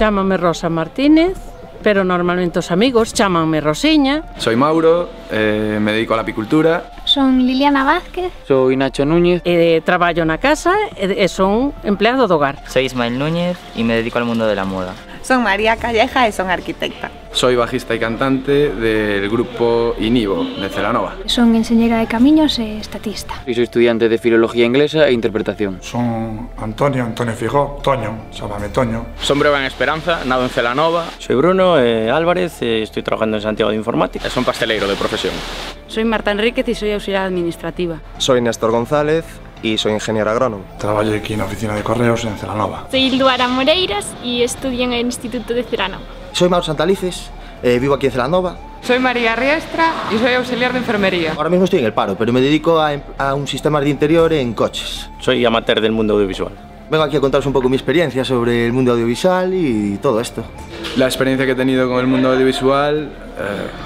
Llámame Rosa Martínez, pero normalmente los amigos llámanme Rosiña. Soy Mauro, me dedico a la apicultura. Son Liliana Vázquez. Soy Nacho Núñez. Trabajo en la casa, son empleado de hogar. Soy Ismael Núñez y me dedico al mundo de la moda. Son María Calleja y son arquitecta. Soy bajista y cantante del grupo Inuvo, de Celanova. Son ingeniera de caminos y estatista. Y soy estudiante de filología inglesa e interpretación. Son Antonio Fijó, Toño, llámame Toño. Son Breva en Esperanza, nado en Celanova. Soy Bruno Álvarez, estoy trabajando en Santiago de Informática. Son pastelero de profesión. Soy Marta Enríquez y soy auxiliar administrativa. Soy Néstor González y soy ingeniero agrónomo. Trabajo aquí en la oficina de correos en Celanova. Soy Ilduara Moreiras y estudio en el Instituto de Celanova. Soy Mauro Santalices, vivo aquí en Celanova. Soy María Riestra y soy auxiliar de enfermería. Ahora mismo estoy en el paro, pero me dedico a un sistema de interior en coches. Soy amateur del mundo audiovisual. Vengo aquí a contaros un poco mi experiencia sobre el mundo audiovisual y todo esto. La experiencia que he tenido con el mundo audiovisual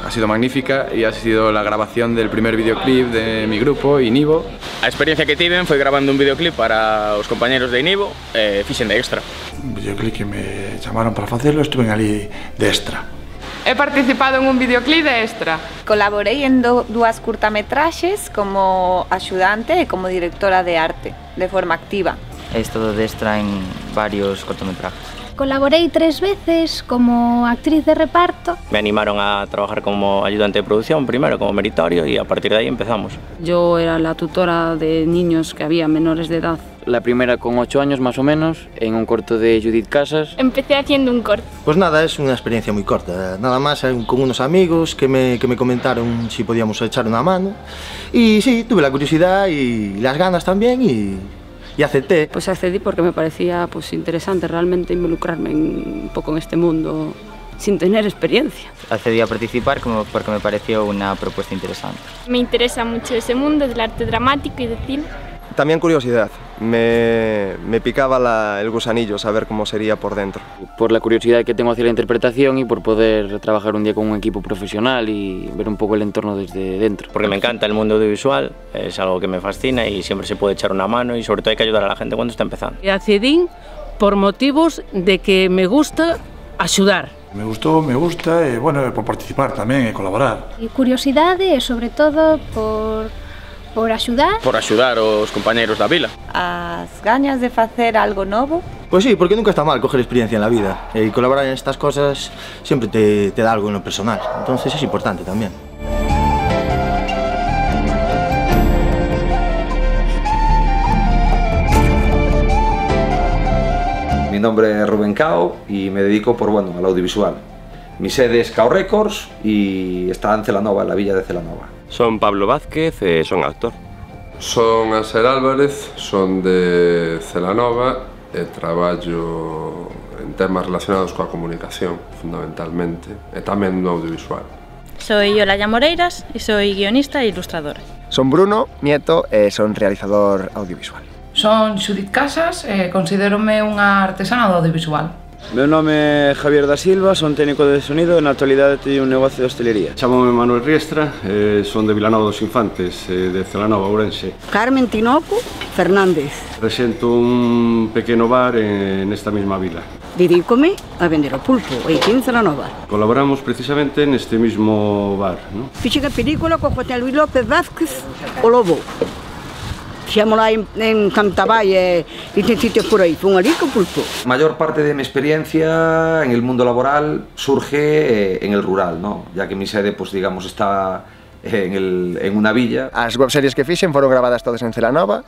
ha sido magnífica y ha sido la grabación del primer videoclip de mi grupo, Inuvo. La experiencia que tive fue grabando un videoclip para los compañeros de Inuvo, fixen de extra. Un videoclip que me llamaron para hacerlo, estuve allí de extra. He participado en un videoclip de extra. Colaboré en dos cortometrajes como ayudante y como directora de arte, de forma activa. He estado de extra en varios cortometrajes. Colaboré 3 veces como actriz de reparto. Me animaron a trabajar como ayudante de producción, primero como meritorio, y a partir de ahí empezamos. Yo era la tutora de niños que había menores de edad. La primera con 8 años más o menos, en un corto de Judith Casas. Empecé haciendo un corto. Pues nada, es una experiencia muy corta, nada más con unos amigos que me comentaron si podíamos echar una mano. Y sí, tuve la curiosidad y las ganas también y acepté. Pues accedí porque me parecía pues interesante realmente involucrarme un poco en este mundo sin tener experiencia. Accedí a participar porque me pareció una propuesta interesante. Me interesa mucho ese mundo del arte dramático y del cine. También curiosidad, me picaba el gusanillo saber cómo sería por dentro. Por la curiosidad que tengo hacia la interpretación y por poder trabajar un día con un equipo profesional y ver un poco el entorno desde dentro. Porque me encanta el mundo audiovisual, es algo que me fascina y siempre se puede echar una mano y sobre todo hay que ayudar a la gente cuando está empezando. Y accedí por motivos de que me gusta ayudar. Me gustó, me gusta, bueno, por participar también, colaborar. Y curiosidades sobre todo por ayudar. Por ayudar a los compañeros de la vila. Las ganas de hacer algo nuevo. Pues sí, porque nunca está mal coger experiencia en la vida. Y colaborar en estas cosas siempre te da algo en lo personal. Entonces es importante también. Mi nombre es Rubén Kao y me dedico al audiovisual. Mi sede es Kao Records y está en Celanova, en la villa de Celanova. Son Pablo Vázquez, son actor. Son Aser Álvarez, son de Celanova, trabajo en temas relacionados con la comunicación, fundamentalmente, también no audiovisual. Soy Olalla Moreiras y soy guionista e ilustradora. Son Bruno Nieto, son realizador audiovisual. Son Judith Casas, considérome una artesana de audiovisual. Mi nombre es Javier Da Silva, soy técnico de sonido, en la actualidad tengo un negocio de hostelería. Llámame Manuel Riestra, son de Villanueva dos Infantes, de Celanova, Ourense. Carmen Tinoco Fernández. Presento un pequeño bar en esta misma vila. Dedícome a vender el pulpo, aquí en Celanova. Colaboramos precisamente en este mismo bar, ¿no? Fiché una película con José Luis López Vázquez, O Lobo. Fíjamosla en Cantabay y en sitios por ahí, fue un alico pulpo. La mayor parte de mi experiencia en el mundo laboral surge en el rural, ¿no? Ya que mi sede, pues digamos, está en una villa. Las webseries que fixen fueron grabadas todas en Celanova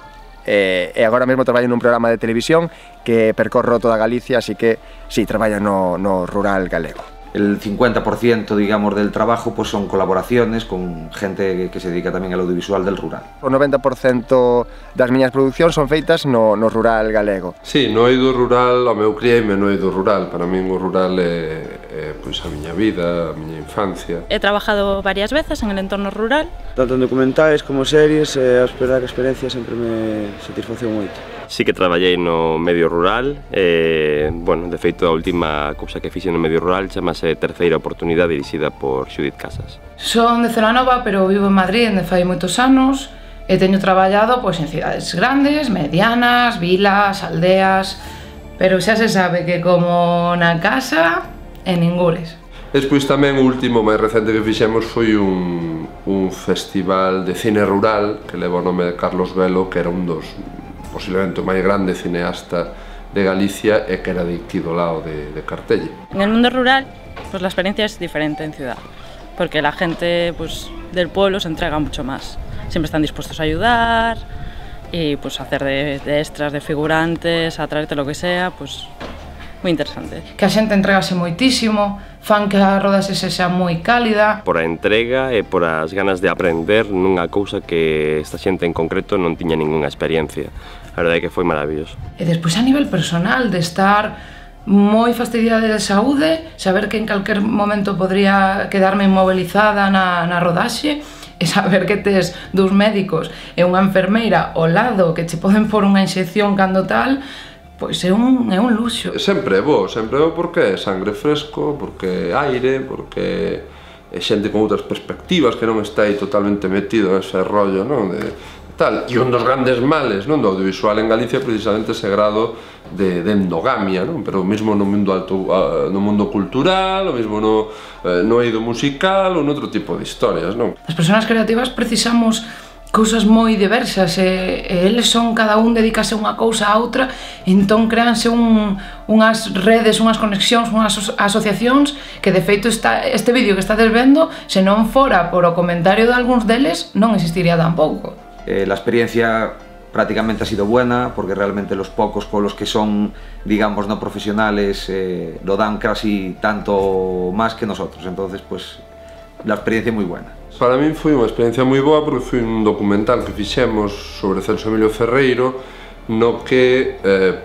y ahora mismo trabajo en un programa de televisión que percorro toda Galicia, así que sí, trabajo no rural galego. El 50% digamos del trabajo pues son colaboraciones con gente que se dedica también al audiovisual del rural. O 90% das miñas produccións son feitas no rural galego. Sí, no he ido rural, ao meu crieme no he ido rural, para min o rural é pois a miña vida, a miña infancia. He trabajado varias veces en el entorno rural, tanto en documentais como series, a verdade que a experiencia sempre me satisfaceu moito. Sí que traballei no medio rural, bueno, de feito a última cousa que fixen no medio rural chamase Terceira Oportunidade, dirixida por Judith Casas. Son de Celanova, pero vivo en Madrid, onde fai moitos anos, e teño traballado pois en cidades grandes, medianas, vilas, aldeas, Pero xa se sabe que como na casa, en ningures. Despois tamén o último máis recente que fixemos foi un festival de cine rural que leva o nome de Carlos Velo, que era un dos posiblemente o máis grande cineasta de Galicia e que era de aquí do lado de Cartelle. En el mundo rural, pues la experiencia es diferente en ciudad, porque la gente del pueblo se entrega mucho más. Siempre están dispuestos a ayudar, y pues hacer de extras, de figurantes, a traerte lo que sea, pues muy interesante. Que a xente entregase moitísimo, fan que a roda se xa moi cálida. Por a entrega e por as ganas de aprender nunha cousa que esta xente en concreto non tiña ningunha experiencia. A verdade é que foi maravilloso. E despois a nivel personal, de estar moi fastidiada de saúde, saber que en calquer momento podría quedarme inmobilizada na rodaxe, e saber que tes dos médicos e unha enfermeira ao lado que che poden por unha inxección cando tal, pois é un luxo. Sempre é bo porque é sangre fresco, porque é aire, porque é xente con outras perspectivas que non está aí totalmente metido nese rollo, non? E un dos grandes males do audiovisual en Galicia é precisamente ese grado de endogamia, pero o mesmo no mundo cultural, o mesmo no eido musical ou noutro tipo de historias. As persoas creativas precisamos cousas moi diversas e eles son, cada un dedicase unha cousa a outra, entón créanse unhas redes, unhas conexións, unhas asociacións que de feito este vídeo que estades vendo, se non fora por o comentario de algúns deles, non existiría tampouco. La experiencia prácticamente ha sido buena, porque realmente los pocos con los que son, digamos, no profesionales lo dan casi tanto más que nosotros, entonces pues la experiencia es muy buena. Para mí fue una experiencia muy boa porque fue un documental que fixemos sobre Celso Emilio Ferreiro, no que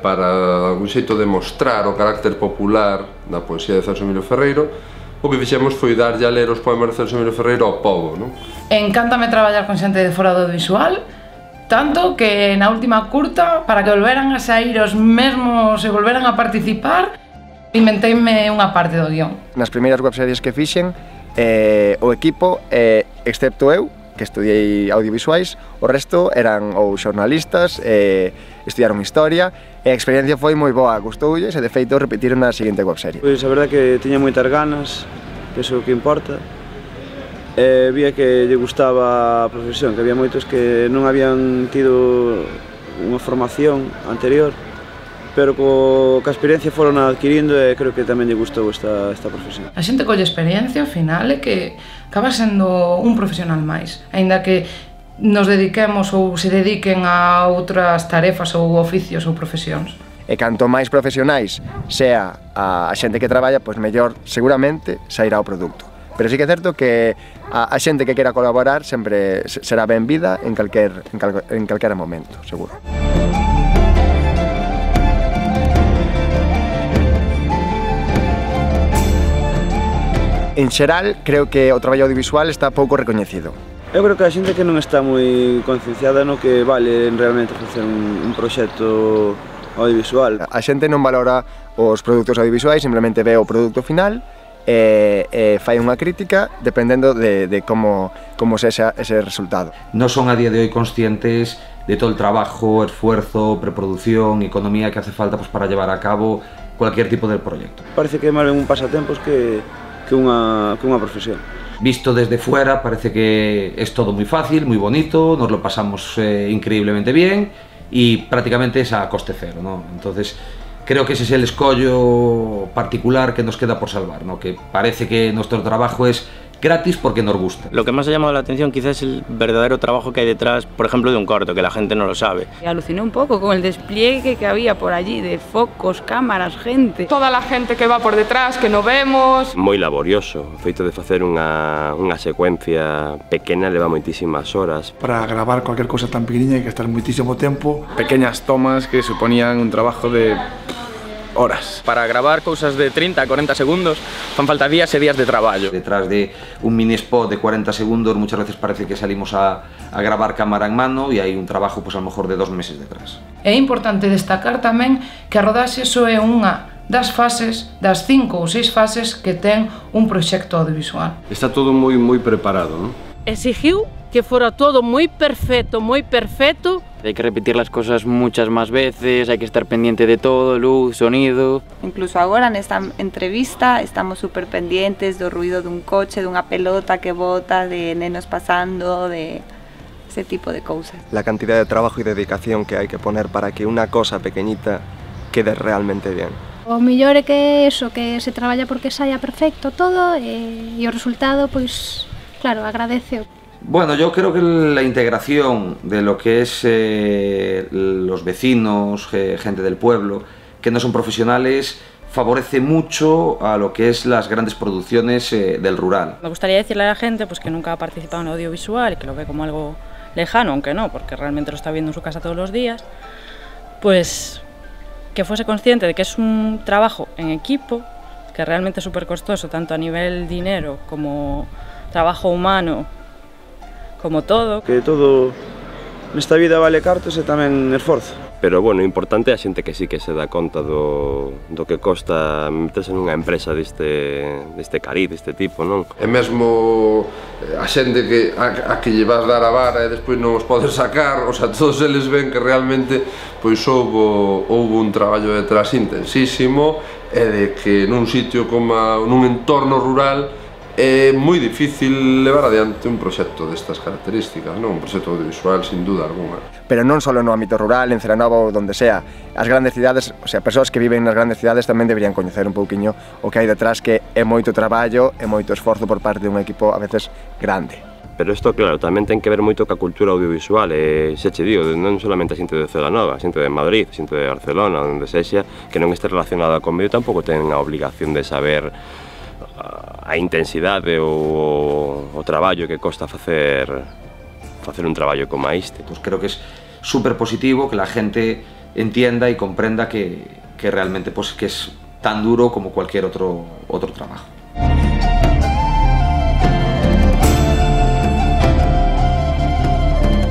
para un xeito de mostrar o carácter popular da poesía de Celso Emilio Ferreiro, o que fixemos foi darlle a ler os poemas de Celso Emilio Ferreiro ao pobo, non? Encántame traballar con xente de fora do audiovisual, tanto que na última curta, para que volveran a sair os mesmos e volveran a participar, inventeime unha parte do guión. Nas primeiras webseries que fixen, o equipo, excepto eu, que estudiei audiovisuais, o resto eran ou xornalistas, estudiaron historia, e a experiencia foi moi boa, gustoulles e de feito repetiron na seguinte webserie. Pois a verdade é que tiña moitas ganas, que é o que importa, e vía que lle gustaba a profesión, que había moitos que non habían tido unha formación anterior, pero coa experiencia foron adquirindo e creo que tamén lle gustou esta profesión. A xente colle experiencia ao final é que acaba sendo un profesional máis, aínda que nos dediquemos ou se dediquen a outras tarefas ou oficios ou profesións. E canto máis profesionais sea a xente que traballa, pois mellor seguramente sairá o produto. Pero sí que é certo que a xente que queira colaborar sempre será benvida en calquera momento, seguro. En xeral, creo que o traballo audiovisual está pouco recoñecido. Eu creo que a xente que non está moi concienciada no que vale realmente facer un proxecto audiovisual. A xente non valora os produtos audiovisuais, simplemente ve o produto final e fai unha crítica dependendo de como sexa ese resultado. Non son a día de hoy conscientes de todo o trabajo, esfuerzo, preproducción, economía que hace falta para llevar a cabo cualquier tipo de proyecto. Parece que é máis ben un pasatempos que unha profesión. Visto desde fuera parece que es todo muy fácil, muy bonito, nos lo pasamos increíblemente bien y prácticamente es a coste cero, ¿no? Entonces creo que ese es el escollo particular que nos queda por salvar, ¿no? Que parece que nuestro trabajo es gratis porque nos gusta. Lo que más ha llamado la atención quizás es el verdadero trabajo que hay detrás, por ejemplo, de un corto, que la gente no lo sabe. Aluciné un poco con el despliegue que había por allí de focos, cámaras, gente. Toda la gente que va por detrás, que no vemos. Muy laborioso, el feito de hacer una secuencia pequeña leva muchísimas horas. Para grabar cualquier cosa tan pequeña hay que estar muchísimo tiempo. Pequeñas tomas que suponían un trabajo de horas. Para gravar cousas de 30 a 40 segundos fan falta días e días de traballo. Detrás de un mini spot de 40 segundos muchas veces parece que salimos a gravar cámara en mano e hai un trabajo a lo mejor de 2 meses detrás. É importante destacar tamén que a rodaxe só é unha das fases, das 5 ou 6 fases que ten un proxecto audiovisual. Está todo moi preparado, non? Exigiu que fora todo moi perfecto Hay que repetir las cosas muchas más veces, hay que estar pendiente de todo, luz, sonido. Incluso ahora en esta entrevista estamos súper pendientes del ruido de un coche, de una pelota que bota, de nenos pasando, de ese tipo de cosas. La cantidad de trabajo y dedicación que hay que poner para que una cosa pequeñita quede realmente bien. O mellor é que eso, que se traballa porque saia perfecto todo e o resultado, pues claro, agradece. Bueno, yo creo que la integración de lo que es los vecinos, gente del pueblo, que no son profesionales, favorece mucho a lo que es las grandes producciones del rural. Me gustaría decirle a la gente pues que nunca ha participado en audiovisual y que lo ve como algo lejano, aunque no, porque realmente lo está viendo en su casa todos los días, pues que fuese consciente de que es un trabajo en equipo, que realmente es súper costoso, tanto a nivel dinero como trabajo humano, como todo. Que todo nesta vida vale cartos e tamén esforzo. Pero, bueno, importante é a xente que sí que se dá conta do que costa meterse nunha empresa deste cariz, deste tipo, non? E mesmo a xente a que lle vas dar a vara e despois non os podes sacar, o sea, todos eles ven que realmente pois houbo un traballo detrás intensísimo e de que nun sitio como nun entorno rural é moi difícil levar adiante un proxecto destas características, non? Un proxecto audiovisual, sin duda alguna. Pero non só no ámbito rural, en Celanova ou onde sea, as grandes cidades, o sea, persoas que viven nas grandes cidades tamén deberían coñecer un pouquiño o que hai detrás, que é moito traballo, é moito esforzo por parte de un equipo a veces grande. Pero isto, claro, tamén ten que ver moito ca cultura audiovisual, xa che digo, non solamente a xente de Celanova, a xente de Madrid, a xente de Barcelona, onde sexa, que non este relacionada con medio, tampouco ten a obligación de saber a intensidade ou o traballo que costa facer un traballo como este. Pues creo que es súper positivo que la gente entienda y comprenda que realmente pues, que es tan duro como cualquier otro trabajo.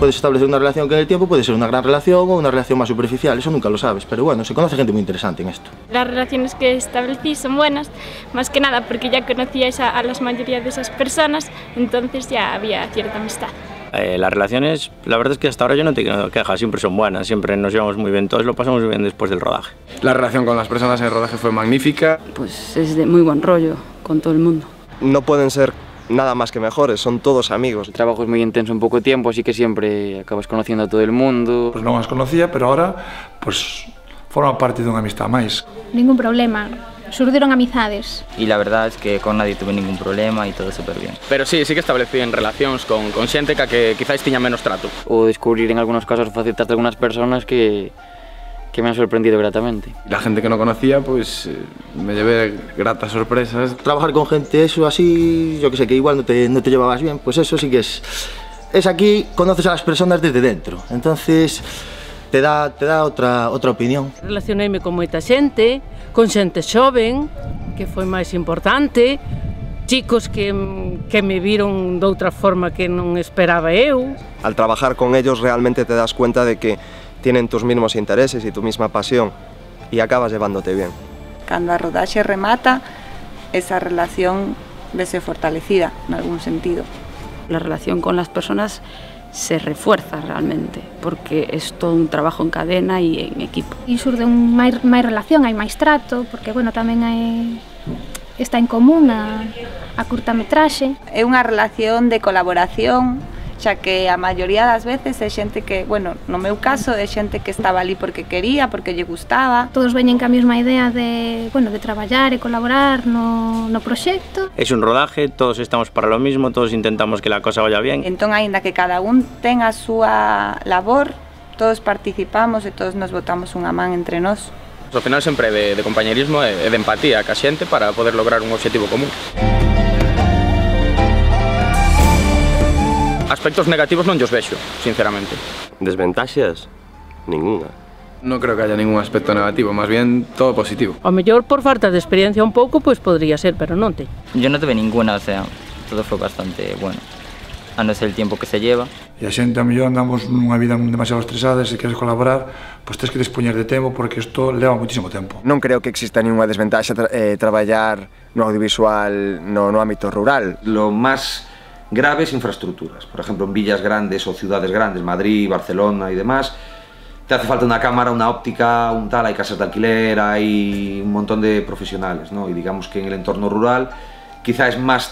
Puedes establecer una relación que en el tiempo puede ser una gran relación o una relación más superficial, eso nunca lo sabes, pero bueno, se conoce gente muy interesante en esto. Las relaciones que establecí son buenas, más que nada porque ya conocíais a la mayoría de esas personas, entonces ya había cierta amistad. Las relaciones, la verdad es que hasta ahora yo no tengo quejas, siempre son buenas, siempre nos llevamos muy bien, todos lo pasamos muy bien después del rodaje. La relación con las personas en el rodaje fue magnífica. Pues es de muy buen rollo con todo el mundo. No pueden ser nada más que mejores, son todos amigos. El trabajo es muy intenso en poco tiempo, así que siempre acabas conociendo a todo el mundo. Pues no las conocía, pero ahora pues forma parte de una amistad más. Ningún problema, surgieron amistades. Y la verdad es que con nadie tuve ningún problema y todo súper bien. Pero sí, sí que establecí en relaciones con gente que quizás tenía menos trato. O descubrir en algunos casos facetas de algunas personas que me han sorprendido gratamente. La gente que no conocía, pues me llevé gratas sorpresas. Trabajar con gente, eso así, yo que sé, que igual no te llevabas bien, pues eso sí que es. Es aquí, conoces a las personas desde dentro, entonces te da otra opinión. Relacionéme con moita xente, con xente xoven, que foi máis importante, chicos que me viron de outra forma que non esperaba eu. Al trabajar con ellos realmente te das cuenta de que tienen tus mismos intereses y tu misma pasión y acabas llevándote bien. Cando a rodaxe remata, esa relación vese fortalecida en algún sentido. La relación con las personas se refuerza realmente porque es todo un trabajo en cadena y en equipo. Y surge máis relación, hai máis trato, porque bueno, tamén hai está en común a curtametraxe. É unha relación de colaboración, xa que a maioría das veces é xente que, bueno, no meu caso, é xente que estaba ali porque quería, porque lle gustaba. Todos veñen ca mesma idea de, bueno, de traballar e colaborar no proxecto. É un rodaje, todos estamos para lo mismo, todos intentamos que la cosa vaya bien. Entón, aínda que cada un ten a súa labor, todos participamos e todos nos botamos unha man entre nós. Ao final sempre é de compañerismo e de empatía ca xente para poder lograr un obxectivo común. Aspectos negativos non os vexo, sinceramente. Desventaxas? Ninguna. Non creo que haya ningún aspecto negativo, máis bien todo positivo. A mellor por falta de experiencia un pouco, pois podría ser, pero non te. Yo non tuve ninguna, o sea, todo foi bastante bueno, a non ser o tempo que se lleva. E a xente a mellor andamos nunha vida demasiado estresada, se queres colaborar, pois tens que dispoñer de tempo, porque isto leva moitísimo tempo. Non creo que exista ninguna desventaxa traballar no audiovisual no ámbito rural. Lo máis graves infraestructuras. Por ejemplo, en villas grandes o ciudades grandes, Madrid, Barcelona y demás, te hace falta una cámara, una óptica, un tal, hay casas de alquiler, hay un montón de profesionales, ¿no? Y digamos que en el entorno rural quizá es más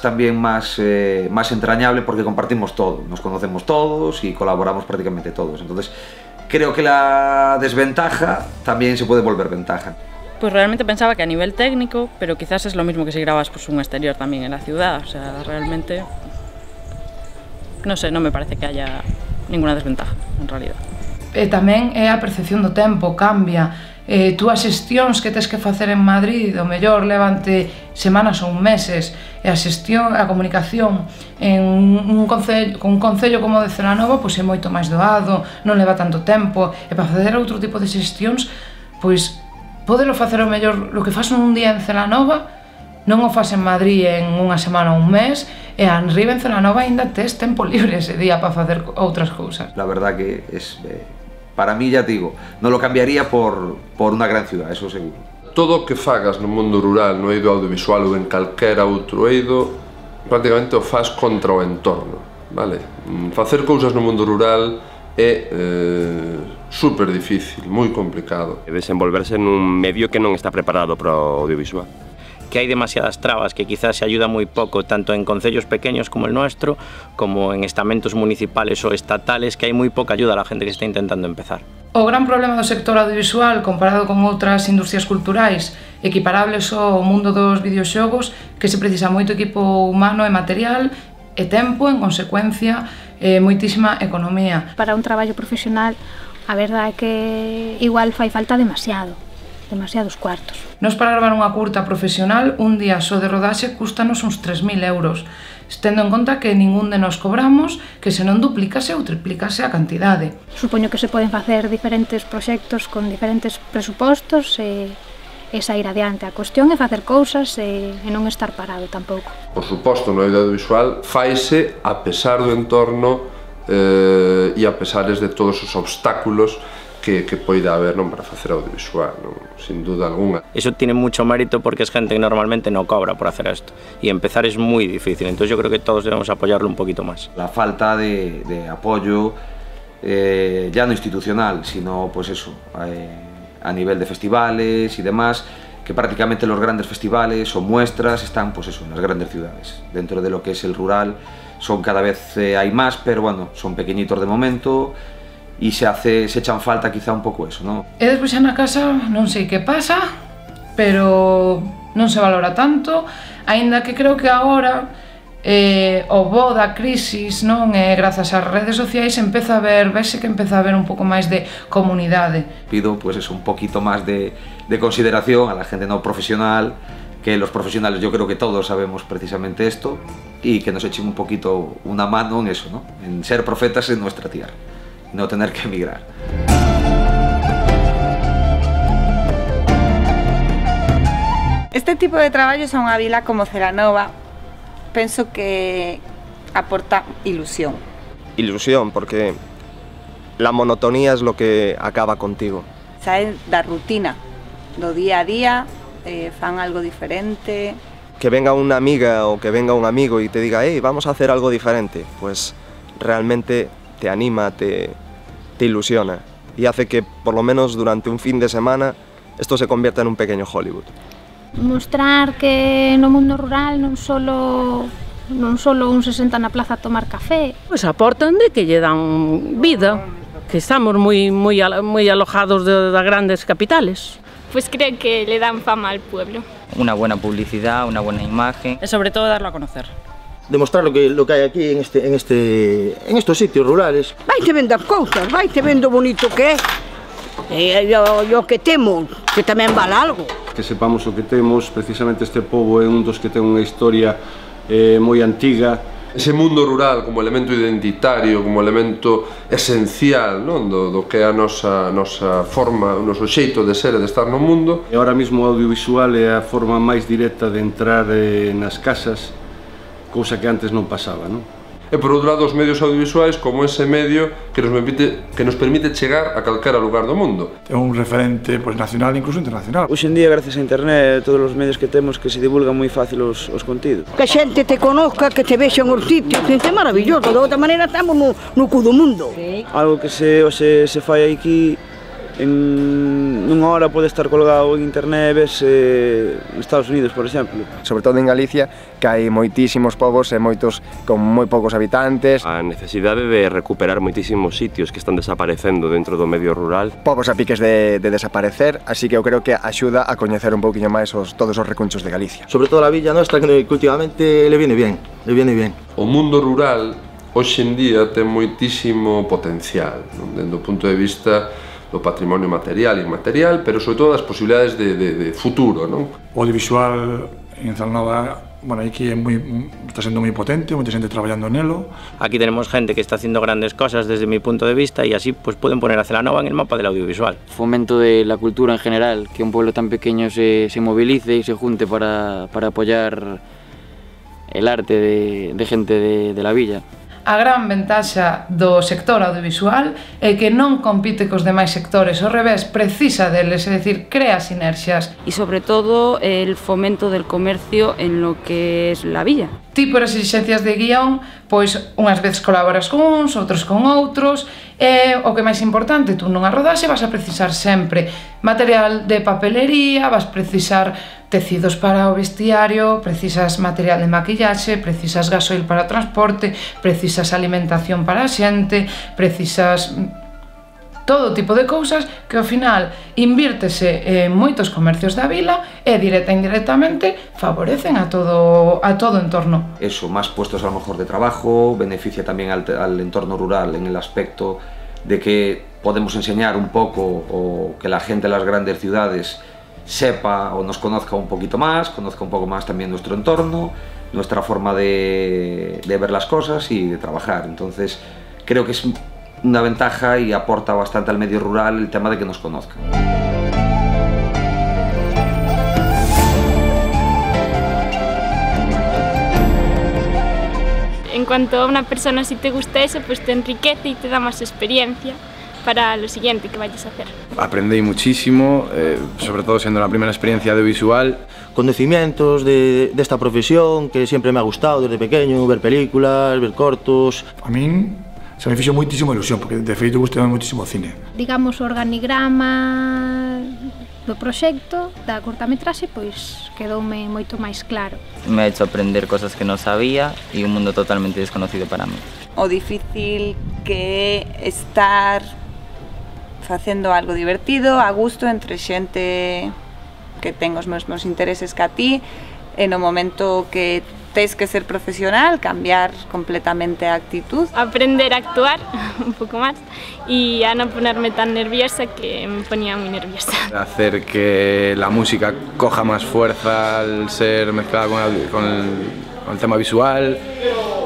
entrañable porque compartimos todo, nos conocemos todos y colaboramos prácticamente todos. Entonces, creo que la desventaja también se puede volver ventaja. Pues realmente pensaba que a nivel técnico, pero quizás es lo mismo que si grabas pues, un exterior también en la ciudad, o sea, realmente, no sé, no me parece que haya ninguna desventaja, en realidad. Tamén é a percepción do tempo, cambia. Tú as xestións que tes que facer en Madrid, o mellor levante semanas ou meses, e a xestión, a comunicación en un concello como de Celanova, pois é moito máis doado, non leva tanto tempo, e para facer outro tipo de xestións, pois podelo facer o mellor, o que fas un día en Celanova, non o fas en Madrid en unha semana ou un mes, e arriba en Celanova ainda tes tempo libre ese día para facer outras cousas. La verdad que es... Para mí, ya te digo, no lo cambiaría por una gran ciudad, eso seguro. Todo o que fagas no mundo rural, no eido audiovisual ou en calquera outro eido, prácticamente o faz contra o entorno, vale? Facer cousas no mundo rural é super difícil, moi complicado. Desenvolverse nun medio que non está preparado para o audiovisual. Que hay demasiadas trabas, que quizás se ayuda muy poco, tanto en concellos pequeños como el nuestro, como en estamentos municipales o estatales, que hay muy poca ayuda a la gente que está intentando empezar. O gran problema do sector audiovisual, comparado con outras industrias culturais equiparables ao mundo dos videoxogos, que se precisa moito equipo humano e material, e tempo, en consecuencia, moitísima economía. Para un traballo profesional, a verdade é que igual fai falta demasiados cuartos. Nos para gravar unha curta profesional, un día só de rodaxe cústanos uns 3.000 €, tendo en conta que ningún de nos cobramos, que se non duplicase ou triplicase a cantidade. Supoño que se poden facer diferentes proxectos con diferentes presupostos e sair adiante. A cuestión é facer cousas e non estar parado tampouco. Por suposto, no audiovisual faise a pesar do entorno e a pesares de todos os obstáculos que poida haber, non, para facer audiovisual, non, sin duda alguna. Eso tiene mucho mérito porque es gente que normalmente no cobra por hacer esto y empezar es muy difícil, entonces yo creo que todos debemos apoyarlo un poquito más. La falta de apoyo ya no institucional, sino pues eso, a nivel de festivales y demás, que prácticamente los grandes festivales o muestras están pues eso, en las grandes ciudades. Dentro de lo que es el rural son cada vez hay más, pero bueno, son pequeñitos de momento, e se echan falta quizá un pouco eso, non? E despois xa na casa non sei que pasa, pero non se valora tanto, aínda que creo que agora o bo da crisis, non, grazas ás redes sociais empeza a verse que empeza a haber un pouco máis de comunidade. Pido pues eso, un poquito máis de consideración a la gente no profesional, que los profesionales yo creo que todos sabemos precisamente esto, y que nos echen un poquito una mano en eso, ¿no? En ser profetas en nuestra tierra. No tener que emigrar. Este tipo de traballos a unha vila como Celanova penso que aporta ilusión. Ilusión, porque la monotonía es lo que acaba contigo. Saen da rutina, do día a día, fan algo diferente. Que venga una amiga o que venga un amigo y te diga, hey, vamos a hacer algo diferente, pues realmente te anima, te ilusiona y hace que, por lo menos durante un fin de semana, esto se convierta en un pequeño Hollywood. Mostrar que no mundo rural non solo un se senta na plaza a tomar café. Pues aportan de que lle dan vida, que estamos moi alojados das grandes capitales. Pues creo que le dan fama al pueblo. Una buena publicidad, una buena imagen. E sobre todo darlo a conocer. Demostrar lo que hay aquí en estos sitios rurales. Vaite vendo as cousas, vaite vendo o bonito que é. E o que temos, que tamén vale algo. Que sepamos o que temos, precisamente este pobo é un dos que ten unha historia moi antiga. Ese mundo rural como elemento identitario, como elemento esencial, non, do que é a nosa forma, o noso xeito de ser e de estar no mundo. E ahora mesmo o audiovisual é a forma máis directa de entrar nas casas, cousa que antes non pasaba, non? e por outro lado os medios audiovisuais como ese medio que nos permite chegar a calquera lugar do mundo. É un referente pois nacional e incluso internacional. Hoxe en día, gracias a internet, todos os medios que temos que se divulgan moi fácil os contidos. Que a xente te conozca, que te vexan os sitios, é maravilloso, de outra maneira estamos no cu do mundo. Algo que se fai aquí en unha hora pode estar colgado en internet, ves Estados Unidos, por exemplo. Sobre todo en Galicia, que hai moitísimos povos e moitos con moi poucos habitantes. A necesidade de recuperar moitísimos sitios que están desaparecendo dentro do medio rural. Povos a piques de desaparecer, así que eu creo que axuda a coñecer un pouquinho máis todos os recunchos de Galicia. Sobre todo a villa nostra, que últimamente le viene bien. O mundo rural, hoxe en día, ten moitísimo potencial, dentro do punto de vista do patrimonio material e inmaterial, pero sobre todo das posibilidades de futuro, non? O audiovisual en Celanova, bueno, aquí está siendo muy potente, mucha gente trabajando en ello. Aquí tenemos gente que está haciendo grandes cosas desde mi punto de vista y así pues pueden poner a Celanova en el mapa del audiovisual. Fomento de la cultura en general, que un pueblo tan pequeño se movilice y se junte para apoyar el arte de gente de la villa. A gran ventaxa do sector audiovisual é que non compite cos demais sectores, ao revés, precisa deles, é dicir, crea sinerxias. E sobre todo el fomento del comercio en lo que es la villa. Ti por as exigencias de guión, pois unhas veces colaboras con uns, outros con outros, e o que máis importante, tú nunha rodaxe vas a precisar sempre material de papelería, vas precisar tecidos para o vestiario, precisas material de maquillaxe, precisas gasoil para o transporte, precisas alimentación para a xente, precisas todo tipo de cousas que ao final invírtese en moitos comercios da vila e directa e indirectamente favorecen a todo entorno. Eso, máis puestos a lo mejor de trabajo, beneficia tamén al entorno rural en el aspecto de que podemos enseñar un pouco o que la gente de las grandes ciudades sepa o nos conozca un poquito más, conozca un poco más también nuestro entorno, nuestra forma de ver las cosas y de trabajar. Entonces creo que es una ventaja y aporta bastante al medio rural el tema de que nos conozcan. En cuanto a una persona, si te gusta eso, pues te enriquece y te da más experiencia para lo siguiente que vayas a hacer. Aprendí muchísimo, sobre todo siendo la primera experiencia audiovisual. Conocimientos de esta profesión que siempre me ha gustado desde pequeño, ver películas, ver cortos. A mí se me hizo muchísima ilusión, porque de feito gustaba muchísimo cine. Digamos, o organigrama do proxecto, da cortametraxe, pois quedoume moito máis claro. Me ha hecho aprender cosas que non sabía e un mundo totalmente desconocido para mí. O difícil que é estar facendo algo divertido, a gusto, entre xente que ten os mesmos intereses que a ti, e no momento que tes que ser profesional, cambiar completamente a actitud. Aprender a actuar un pouco máis e a non ponerme tan nerviosa, que me ponía moi nerviosa. Hacer que la música coja máis fuerza al ser mezclada con el tema visual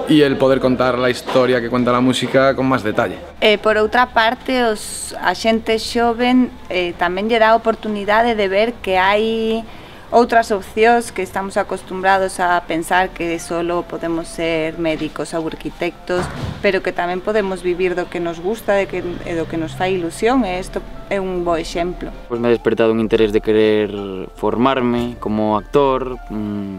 y el poder contar la historia que cuenta la música con máis detalle. Por outra parte, a xente xoven tamén lle dá oportunidade de ver que hai outras opcións, que estamos acostumbrados a pensar que só podemos ser médicos ou arquitectos, pero que tamén podemos vivir do que nos gusta e do que nos fai ilusión, e isto é un bo exemplo. Pois me ha despertado un interés de querer formarme como actor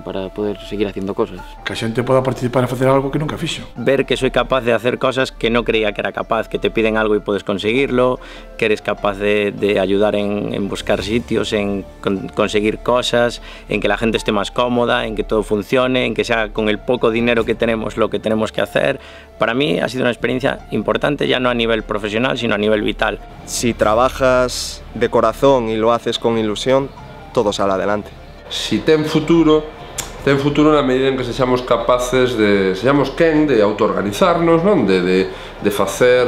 para poder seguir haciendo cosas. Que a xente poda participar en facer algo que nunca fixo. Ver que soy capaz de hacer cosas que non creía que era capaz, que te piden algo e podes conseguirlo, que eres capaz de ayudar en buscar sitios, en conseguir cosas, en que la gente esté más cómoda, en que todo funcione, en que sea con el poco dinero que tenemos lo que tenemos que hacer. Para mí ha sido una experiencia importante, ya no a nivel profesional, sino a nivel vital. Si trabajas de corazón y lo haces con ilusión, todo sale adelante. Si ten futuro na medida en que sexamos capaces de autoorganizarnos, non? De facer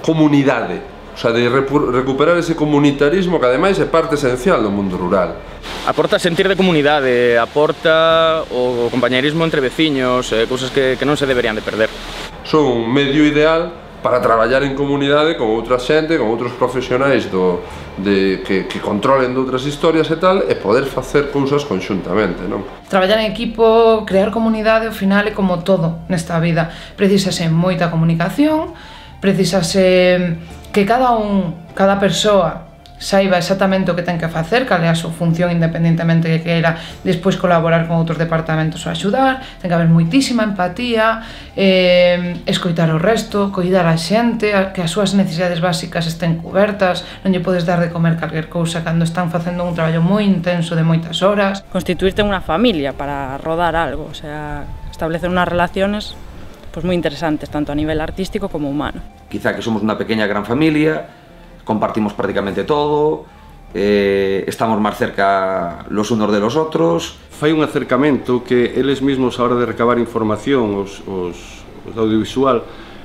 comunidade. O sea, de recuperar ese comunitarismo que ademais é parte esencial do mundo rural. Aporta sentir de comunidade, aporta o compañerismo entre veciños, cousas que non se deberían de perder. Son un medio ideal para traballar en comunidade con outra xente, con outros profesionais que controlen de outras historias e tal, e poder facer cousas conxuntamente, non? Traballar en equipo, crear comunidade, ao final é como todo nesta vida. Precisase moita comunicación, precisase que cada persoa saiba exactamente o que ten que facer, cal é a súa función, independentemente que queira despois colaborar con outros departamentos ou axudar. Ten que haber moitísima empatía, escoitar o resto, coidar a xente, que as súas necesidades básicas estén cubertas, non lle podes dar de comer calquer cousa cando están facendo un traballo moi intenso de moitas horas. Constituirte unha familia para rodar algo, establecer unhas relaciones moi interesantes, tanto a nivel artístico como humano. Quizá que somos unha pequena gran familia, compartimos prácticamente todo, estamos más cerca los unos de los otros. Fai un acercamento que eles mismos a hora de recabar información, os audiovisual,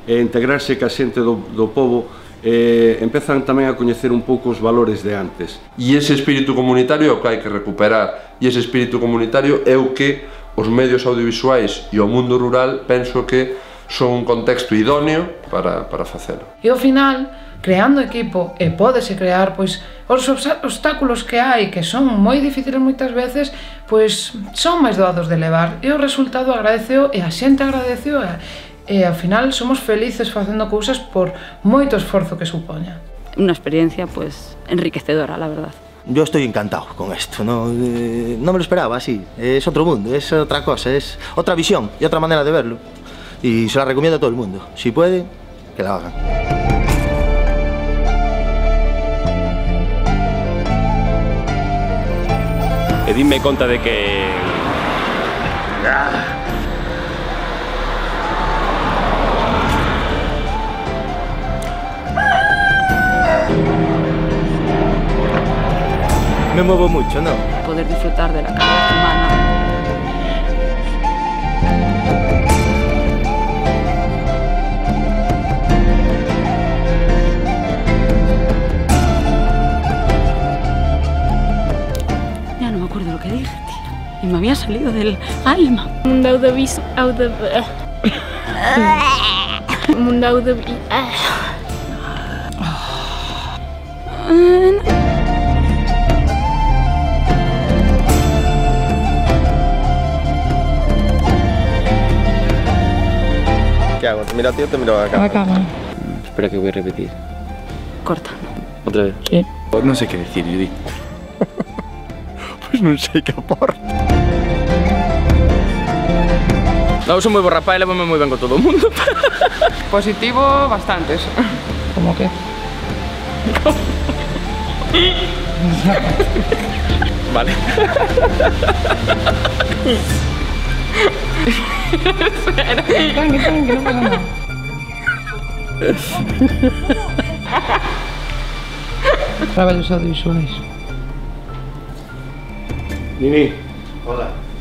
e integrarse ca xente do povo, empezan tamén a coñecer un pouco os valores de antes. E ese espírito comunitario é o que hai que recuperar, e ese espírito comunitario é o que os medios audiovisuais e o mundo rural penso que son un contexto idóneo para facelo. E ao final, creando equipo, e pódese crear os obstáculos que hai, que son moi difíciles moitas veces, son máis doados de levar, e o resultado agradeceo, e a xente agradeceo, e ao final somos felices facendo cousas por moito esforzo que supoña. Unha experiencia enriquecedora, la verdad. Yo estoy encantado con esto, no me lo esperaba así, es otro mundo, es otra cosa, es otra visión y otra manera de verlo, y se la recomiendo a todo el mundo, si puede, que la hagan. E dime conta de que... Me muevo mucho, ¿no? Poder disfrutar de la calidad humana. Y me había salido del alma. Mundo audiovisual. Mundo audiovisual. ¿Qué hago? ¿Te miro a ti o te miro a la cámara? La cámara. Espera que voy a repetir. Corta. ¿Otra vez? Sí. No sé qué decir, Judith. Non sei que aporto. Eu son moi borrapá e levame moi ben con todo o mundo. Positivo, bastantes. Como que? Vale. Tranqui, tranqui, non pasa nada. Traballos audiovisuais. Nini. Hola.